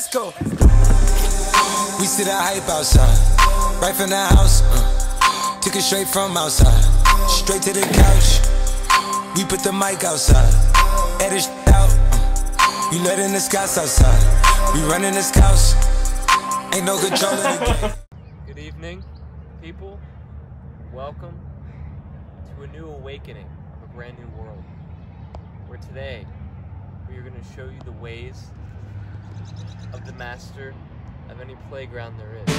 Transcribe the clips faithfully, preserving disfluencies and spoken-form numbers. Let's go. We see the hype outside, right from the house. Uh, took it straight from outside, straight to the couch. We put the mic outside, edit out. Uh, you letting the scouts outside, we running the scouts. Ain't no control in the game. Good evening, people. Welcome to a new awakening of a brand new world, where today we are going to show you the ways of the master of any playground there is.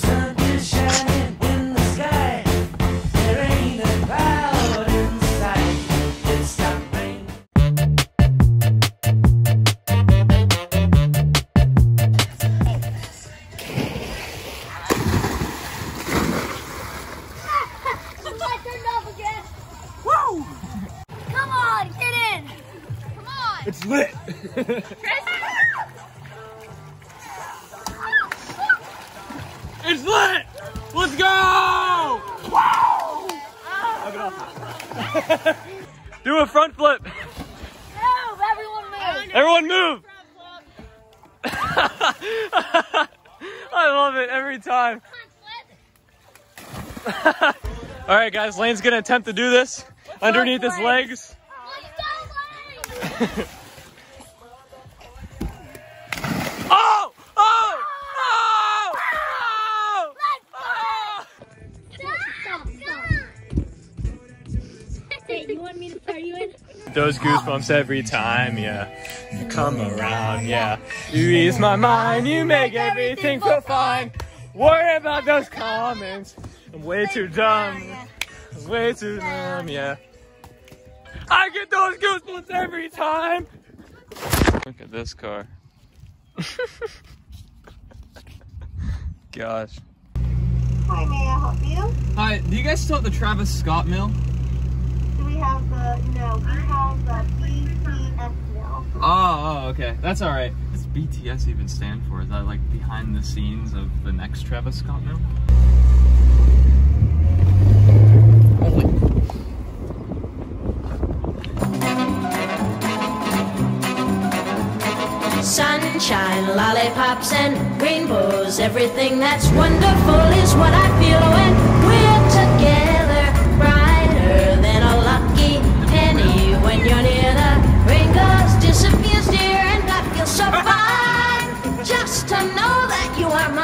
Sun is shining in the sky. There ain't a cloud in sight. It stopped raining. The light turned off again. Woo! Come on, get in! Come on! It's lit! It's lit! Let's go! Wow! Do a front flip! Move! Everyone move! Everyone move! I love it every time! Alright guys, Lane's gonna attempt to do this underneath his legs. Oh! Oh! Oh! Oh! Oh! Stop! Stop! Wait, you want me to throw you in? Those goosebumps every time, yeah. You come around, yeah. You ease my mind, you make everything feel fine. Worry about those comments. I'm way too dumb. I'm way too dumb, yeah. I get those goosebumps every time! Look at this car. Gosh. Hi, may I help you? Hi, do you guys still have the Travis Scott mill? Do we have the... no, we have the B T S mill. Oh, oh, okay. That's alright. What's B T S even stand for? Is that like behind the scenes of the next Travis Scott mill? Sunshine, lollipops, and rainbows. Everything that's wonderful is what I feel when we're together. Brighter than a lucky penny when you're near. The rain goes, disappears, dear, and I feel so fine just to know that you are mine.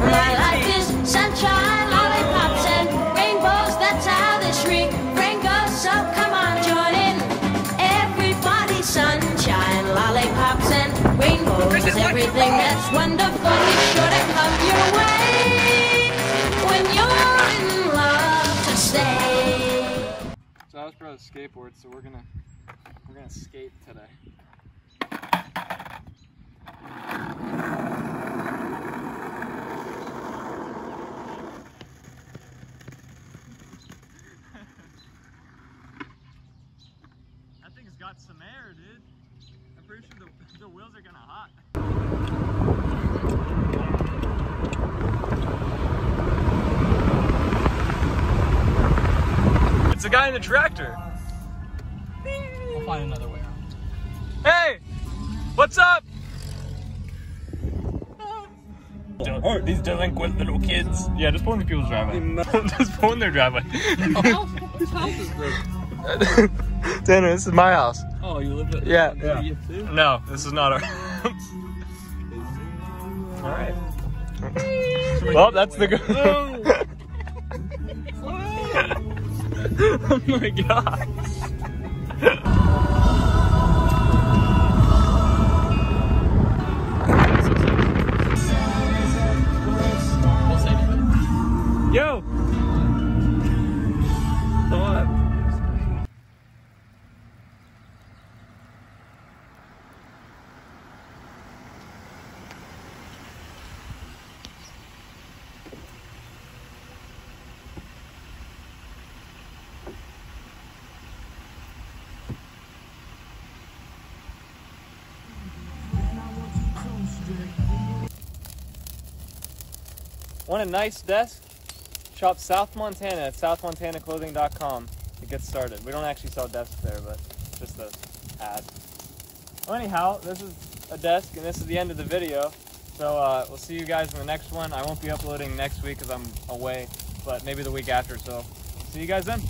My life is sunshine, lollipops, and rainbows. That's how this refrain goes. So come on, join in, everybody. Sunshine, lollipops, rainbows, everything that's wonderful is sure to come your way when you're in love to stay. So I was brought a skateboard, so we're gonna we're gonna skate today. That thing's got some air, dude. I'm pretty sure the, the wheels are gonna hot. It's a guy in the tractor. I'll find another way around. Hey! What's up? Don't hurt these delinquent little kids. Yeah, just pull in the people's driveway. Just pull in their driveway. Oh, whose house is this? Tanner, this is my house. Oh, you live at yeah, yeah. You too? No, this is not our house. Alright. Well, that's the go. Oh my god. Yo! Want a nice desk? Shop South Montana at south montana clothing dot com. to get started. We don't actually sell desks there, but just the ad. Well, anyhow, this is a desk, and this is the end of the video. So uh, we'll see you guys in the next one. I won't be uploading next week because I'm away, but maybe the week after. So see you guys then.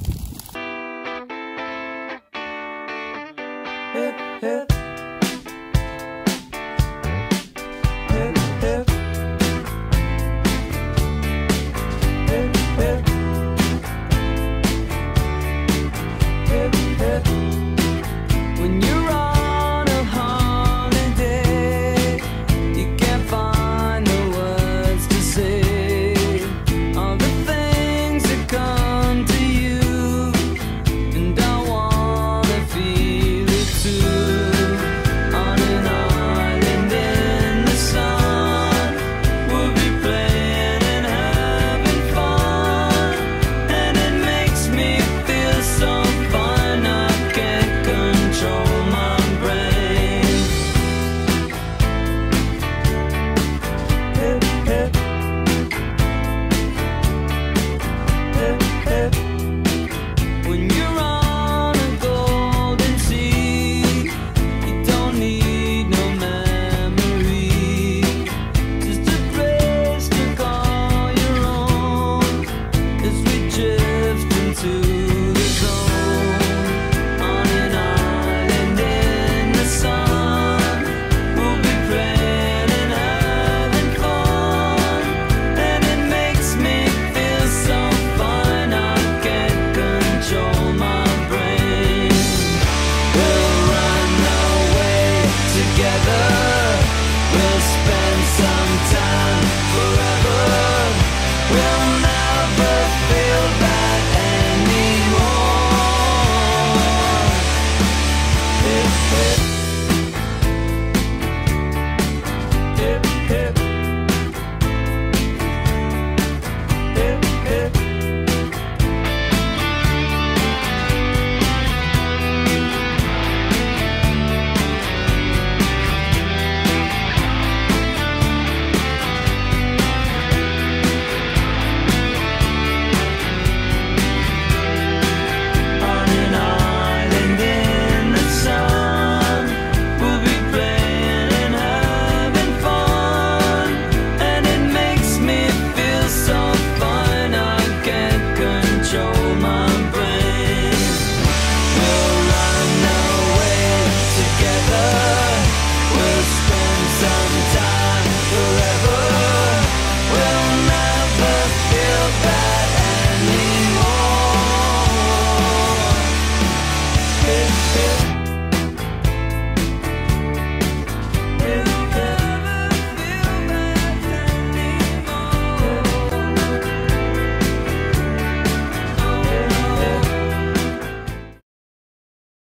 Hip, hip.